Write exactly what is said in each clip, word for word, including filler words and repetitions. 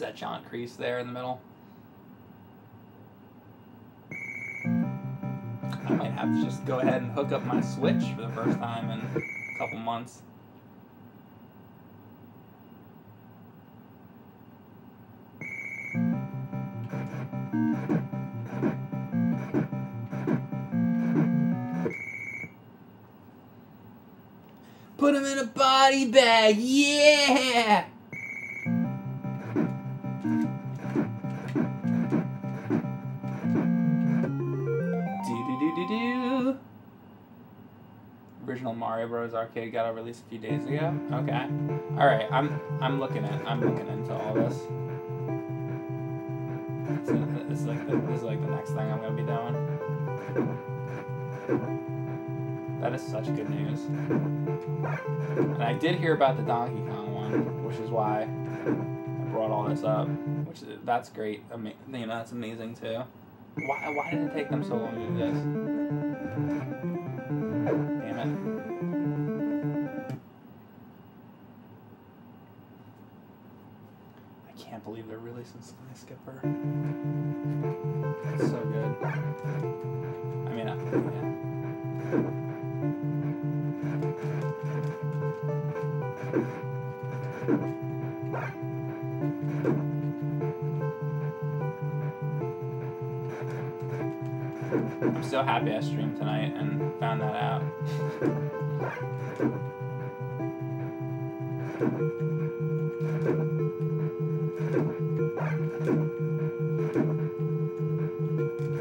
Is that John Kreese there in the middle? I might have to just go ahead and hook up my Switch for the first time in a couple months. Put him in a body bag, yeah! Do-do-do-do-do! Original Mario Bros. Arcade got a release a few days ago? Okay. Alright, I'm I'm looking at I'm looking into all this. So this is like the, this is like the next thing I'm gonna be doing. That is such good news. And I did hear about the Donkey Kong one, which is why I brought all this up. Which is, that's great. I mean, you know, that's amazing too. Why, why did it take them so long to do this? Damn it! I can't believe they're releasing Sky Skipper. That's so good. I mean, I, yeah. I'm so happy I streamed tonight and found that out.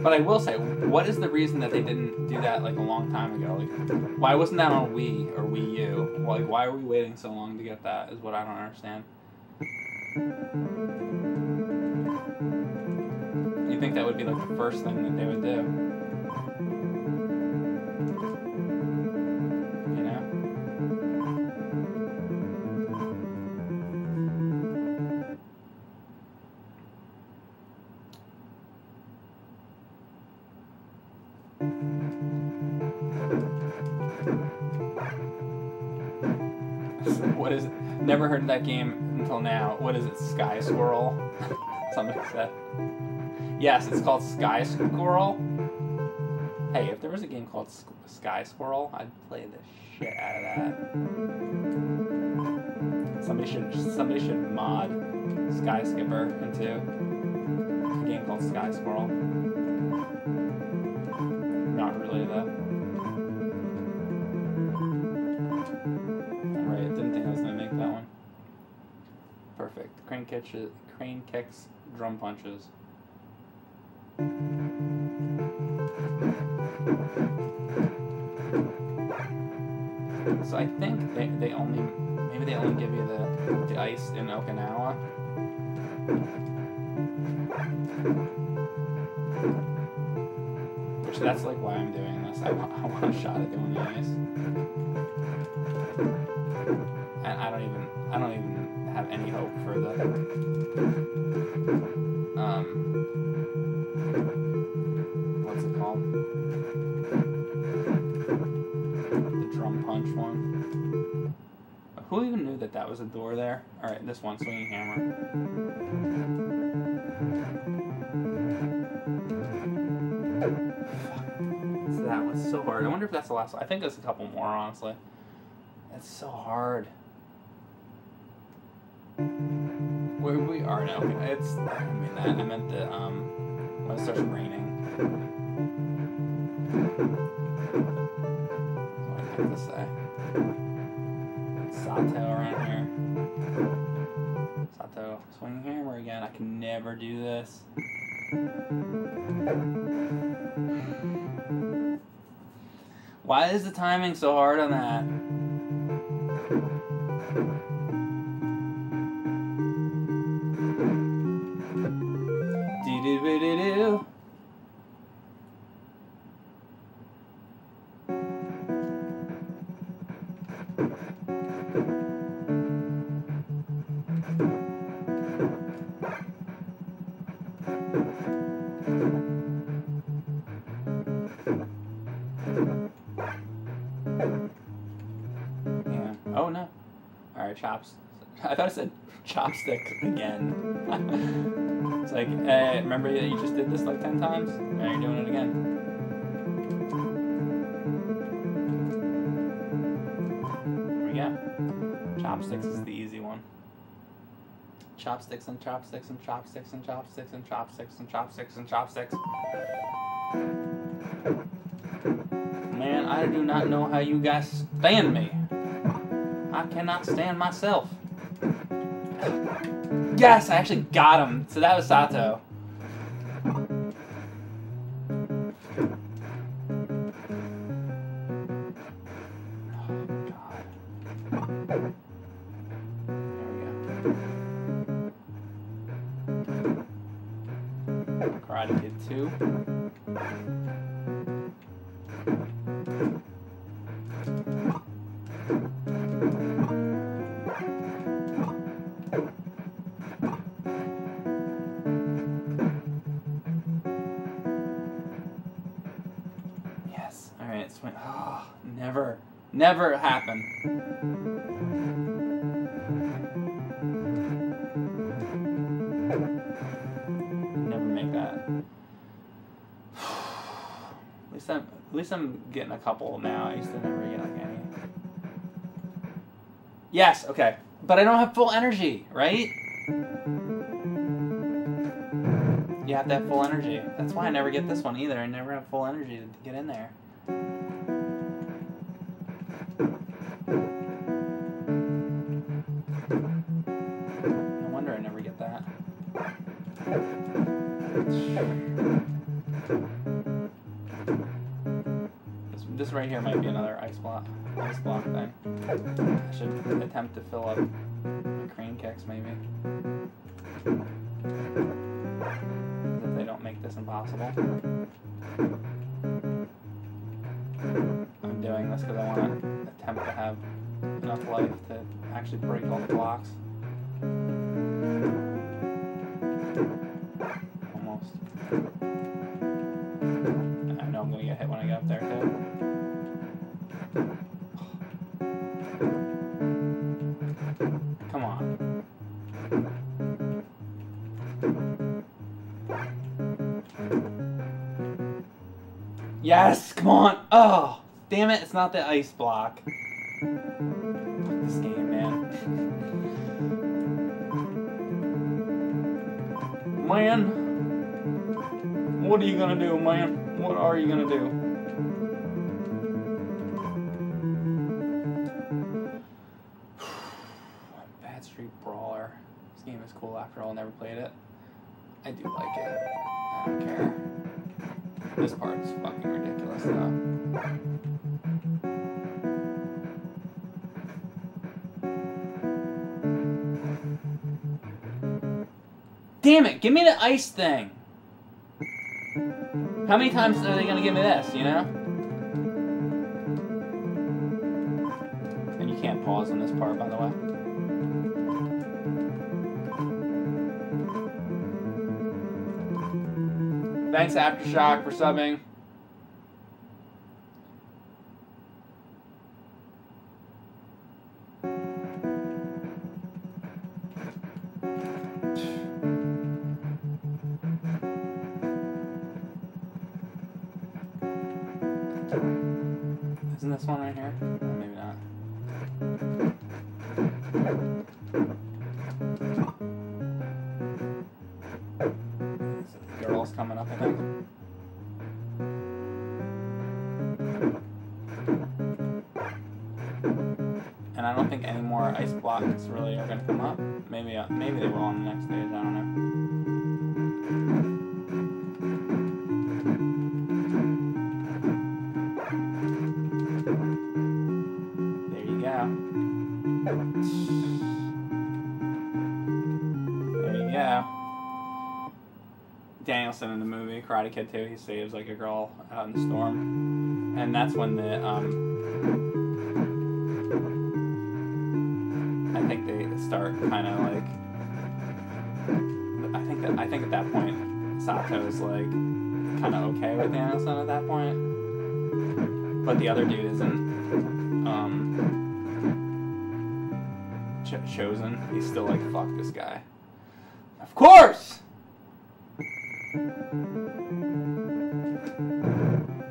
But I will say, what is the reason that they didn't do that like a long time ago? Like, why wasn't that on Wii or Wii U? Like, why are we waiting so long to get that? Is what I don't understand. You think that would be like the first thing that they would do? What is it? Never heard of that game until now. What is it? Sky Squirrel? Somebody said. Yes, it's called Sky Squirrel. Hey, if there was a game called Sky Squirrel, I'd play the shit out of that. Somebody should somebody should mod Sky Skipper into a game called Sky Squirrel. Not really though. Perfect. Crane catches, crane kicks, drum punches. So I think they, they only, maybe they only give you the, the ice in Okinawa. Which that's like why I'm doing this. I want, I want a shot at doing the ice. And I don't even, I don't even have any hope for the um what's it called? The drum punch one. Who even knew that that was a door there? All right, this one, swinging hammer. Fuck. So that was so hard. I wonder if that's the last one. I think there's a couple more, honestly. That's so hard. Where we are now, it's, I mean, that, I meant the, um, when it starts raining. What do I have to say? Sato around here. Sato, swing hammer again. I can never do this. Why is the timing so hard on that? I thought I said chopstick again. It's like, hey, remember that you just did this like ten times? Now you're doing it again. Chopsticks is the easy one. Chopsticks and chopsticks and chopsticks and chopsticks and chopsticks and chopsticks and chopsticks. Man, I do not know how you guys stand me. I cannot stand myself. Yes, I actually got him. So that was Sato. Karate Kid two. Yes. All right. Swing. Oh, never, never happen. At least I'm getting a couple now. I used to never get like any. Yes, okay. But I don't have full energy, right? You have to have full energy. That's why I never get this one either. I never have full energy to get in there. No wonder I never get that. This right here might be another ice block, ice block thing. I should attempt to fill up the crane kicks, maybe. If they don't make this impossible. I'm doing this because I want to attempt to have enough life to actually break all the blocks. Almost. I know I'm going to get hit when I get up there, too. Yes, come on! Oh, damn it! It's not the ice block. Fuck this game, man. Man, what are you gonna do, man? What are you gonna do? Bad Street Brawler. This game is cool. After all, never played it. I do like it. I don't care. This part is fucking ridiculous, though. Damn it! Give me the ice thing! How many times are they gonna give me this, you know? And you can't pause on this part, by the way. Thanks, Aftershock, for subbing. Isn't this one right here? Oh, maybe not. Coming up, I think. And I don't think any more ice blocks really are going to come up. Maybe uh, maybe they will on the next stage, I don't know. There you go. There you go. Danielson in the movie Karate Kid two, he saves like a girl out in the storm, and that's when the um, I think they start kind of like I think that I think at that point Sato's like kind of okay with Danielson at that point, but the other dude isn't. Um, ch chosen, he's still like, fuck this guy. Of course!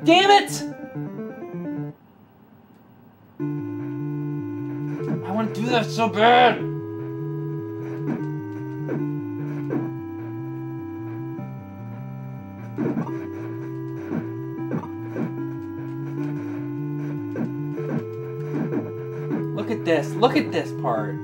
Damn it! I want to do that so bad! Look at this, look at this part.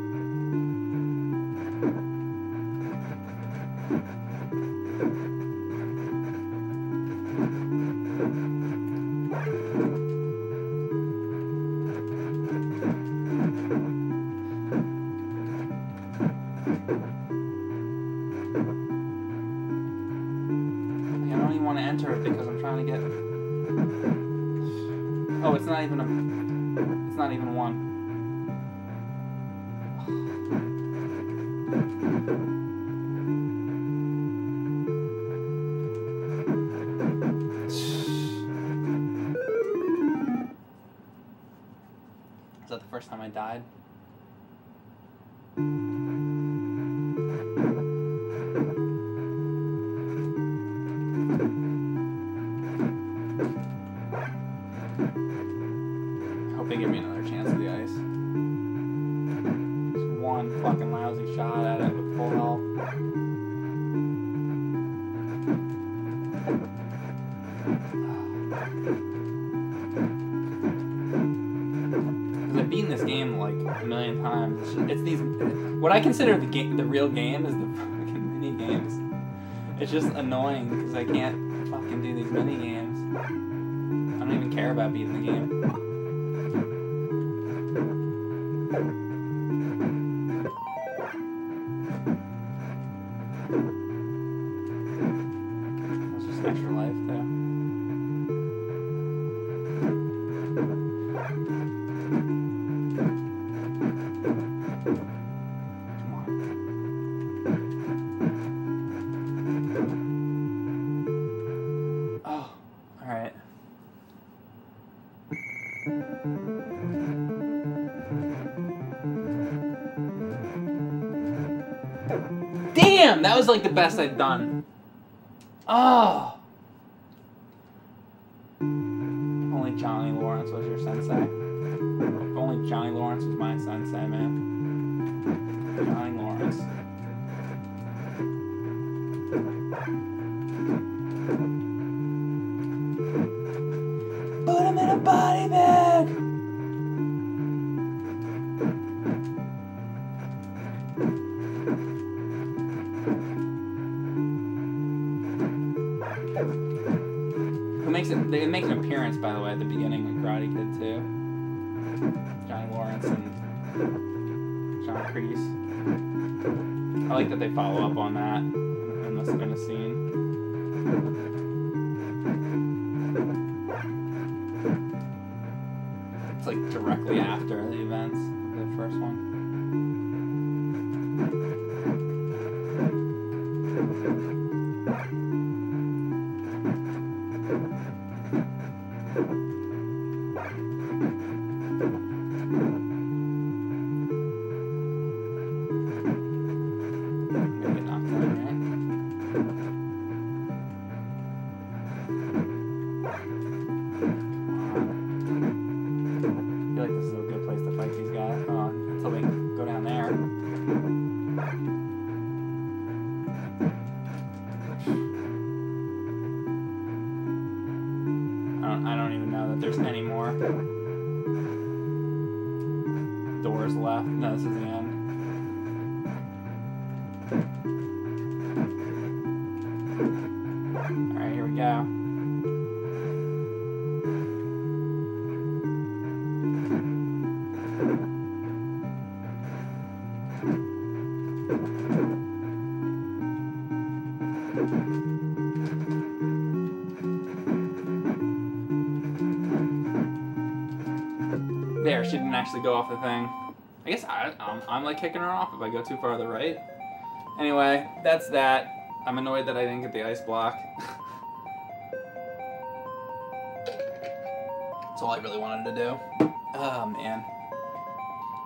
Consider the game, the real game, is the fucking mini games. It's just annoying because I can't fucking do these mini games. I don't even care about beating the game. That was like the best I've done. Oh! If only Johnny Lawrence was your sensei. If only Johnny Lawrence was my sensei, man. Johnny Lawrence. Put him in a body bag! It makes an appearance, by the way, at the beginning of Karate Kid two. Johnny Lawrence and John Kreese. I like that they follow up on that in this kind of scene. It's like directly after the events of the first one. Actually go off the thing. I guess I, I'm, I'm like kicking her off if I go too far to the right. Anyway, that's that. I'm annoyed that I didn't get the ice block. That's all I really wanted to do. Oh man.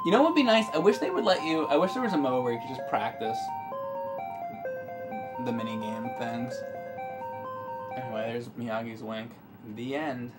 You know what would be nice? I wish they would let you... I wish there was a mode where you could just practice the minigame things. Anyway, there's Miyagi's wink. The end.